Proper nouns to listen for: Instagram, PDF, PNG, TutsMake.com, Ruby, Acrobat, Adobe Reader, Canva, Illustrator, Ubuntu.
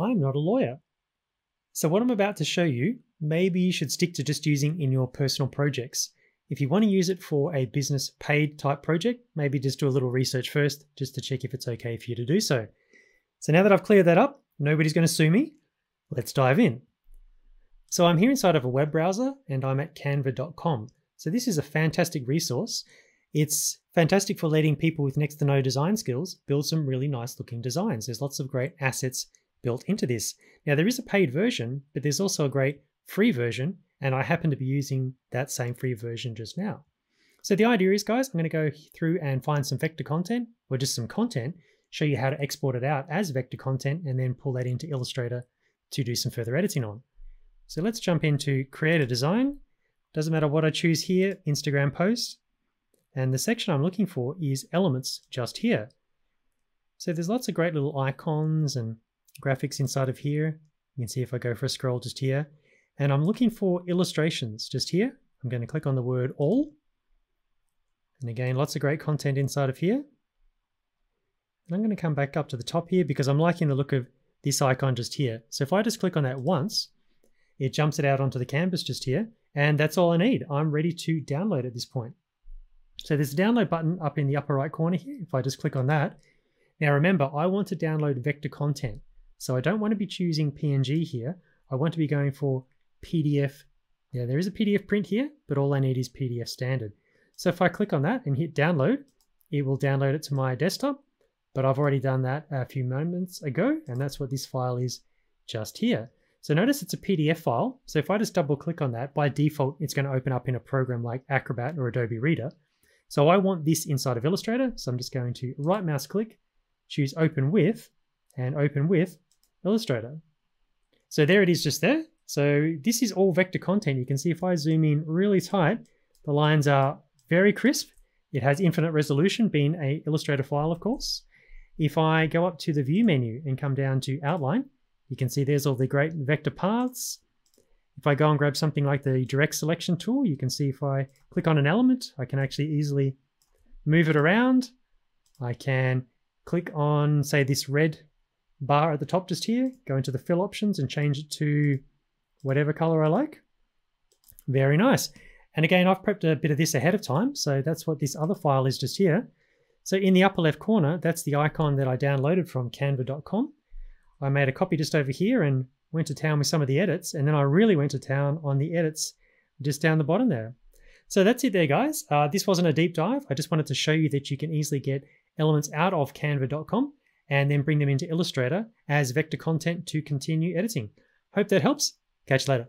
I'm not a lawyer. So what I'm about to show you, maybe you should stick to just using in your personal projects. If you want to use it for a business paid type project, maybe just do a little research first just to check if it's okay for you to do so. So now that I've cleared that up, nobody's going to sue me. Let's dive in. So I'm here inside of a web browser and I'm at canva.com. So this is a fantastic resource. It's fantastic for letting people with next to no design skills build some really nice looking designs. There's lots of great assets built into this. Now there is a paid version, but there's also a great free version, and I happen to be using that same free version just now. So the idea is, guys, I'm going to go through and find some vector content, or just some content, show you how to export it out as vector content, and then pull that into Illustrator to do some further editing on. So let's jump into create a design. Doesn't matter what I choose here, Instagram post. And the section I'm looking for is elements just here. So there's lots of great little icons and graphics inside of here. You can see if I go for a scroll just here. And I'm looking for illustrations just here. I'm going to click on the word all. And again, lots of great content inside of here. And I'm going to come back up to the top here because I'm liking the look of this icon just here. So if I just click on that once, it jumps it out onto the canvas just here. And that's all I need. I'm ready to download at this point. So there's a download button up in the upper right corner here. If I just click on that. Now remember, I want to download vector content. So I don't want to be choosing PNG here. I want to be going for PDF. Yeah, there is a PDF print here, but all I need is PDF standard. So if I click on that and hit download, it will download it to my desktop, but I've already done that a few moments ago, and that's what this file is just here. So notice it's a PDF file. So if I just double click on that, by default, it's going to open up in a program like Acrobat or Adobe Reader. So I want this inside of Illustrator. So I'm just going to right mouse click, choose open with, and open with Illustrator. So there it is just there. So this is all vector content. You can see if I zoom in really tight, the lines are very crisp. It has infinite resolution, being an Illustrator file, of course. If I go up to the view menu and come down to outline, you can see there's all the great vector paths. If I go and grab something like the direct selection tool, you can see if I click on an element, I can actually easily move it around. I can click on, say, this red bar at the top just here, go into the fill options and change it to whatever color I like. Very nice. And again, I've prepped a bit of this ahead of time. So that's what this other file is just here. So in the upper left corner, that's the icon that I downloaded from canva.com. I made a copy just over here and went to town with some of the edits. And then I really went to town on the edits just down the bottom there. So that's it there, guys. This wasn't a deep dive. I just wanted to show you that you can easily get elements out of canva.com and then bring them into Illustrator as vector content to continue editing. Hope that helps. Catch you later.